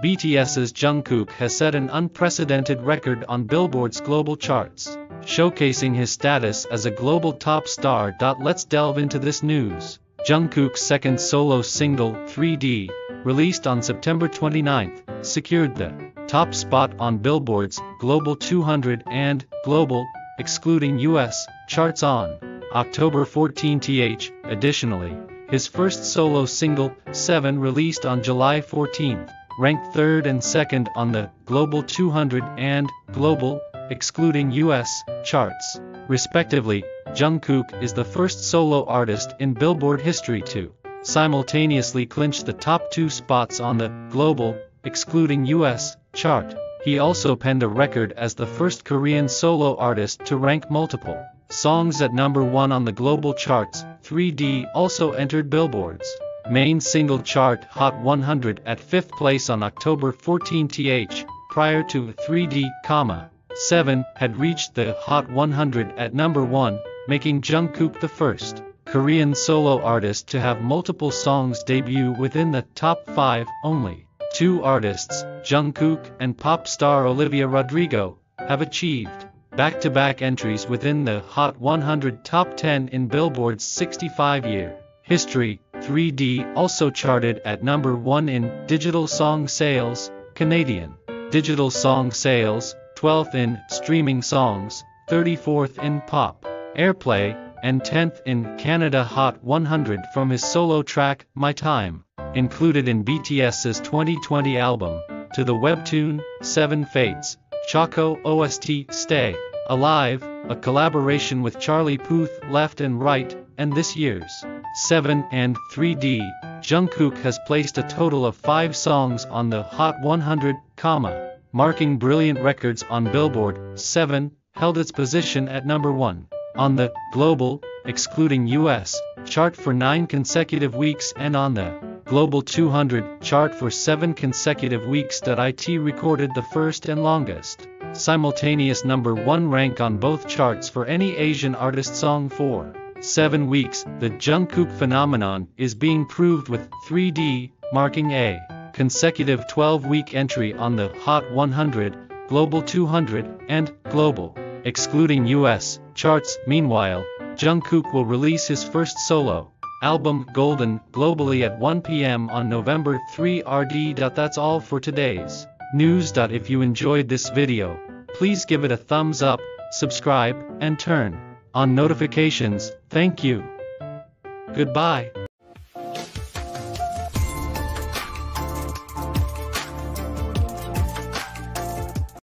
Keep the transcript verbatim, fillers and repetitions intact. B T S's Jungkook has set an unprecedented record on Billboard's global charts, showcasing his status as a global top star. Let's delve into this news. Jungkook's second solo single, three D, released on September twenty-ninth, secured the top spot on Billboard's Global two hundred and Global (Excluding U S) charts on October fourteenth. Additionally, his first solo single, Seven, released on July fourteenth, ranked third and second on the Global two hundred and Global (Excluding U S) charts, respectively. Jungkook is the first solo artist in Billboard history to simultaneously clinch the top two spots on the Global (Excluding U S) chart. He also penned a record as the first Korean solo artist to rank multiple songs at number one on the global charts. three D also entered Billboard's main single chart Hot one hundred at fifth place on October fourteenth. Prior to three D, Seven had reached the Hot one hundred at number one, making Jungkook the first Korean solo artist to have multiple songs debut within the top five. Only two artists, Jungkook and pop star Olivia Rodrigo, have achieved back-to-back entries within the Hot one hundred top ten in Billboard's sixty-five year history. three D also charted at number one in digital song sales, Canadian digital song sales, twelfth in streaming songs, thirty-fourth in pop airplay, and tenth in Canada. Hot one hundred from his solo track, My Time, included in B T S's twenty twenty album, to the webtoon, Seven Fates, Choco O S T Stay Alive, a collaboration with Charlie Puth, Left and Right, and this year's Seven and three D, Jungkook has placed a total of five songs on the Hot one hundred, marking brilliant records on Billboard. Seven held its position at number one on the Global (Excluding U S) chart for nine consecutive weeks and on the Global two hundred chart for seven consecutive weeks. It recorded the first and longest simultaneous number one rank on both charts for any Asian artist song for seven weeks. The Jungkook phenomenon is being proved with three D, marking a consecutive twelve-week entry on the Hot one hundred, Global two hundred, and Global (Excluding U S) charts. Meanwhile, Jungkook will release his first solo album, Golden, globally at one p m on November third. That's all for today's news. If you enjoyed this video, please give it a thumbs up, subscribe, and turn on notifications. Thank you. Goodbye.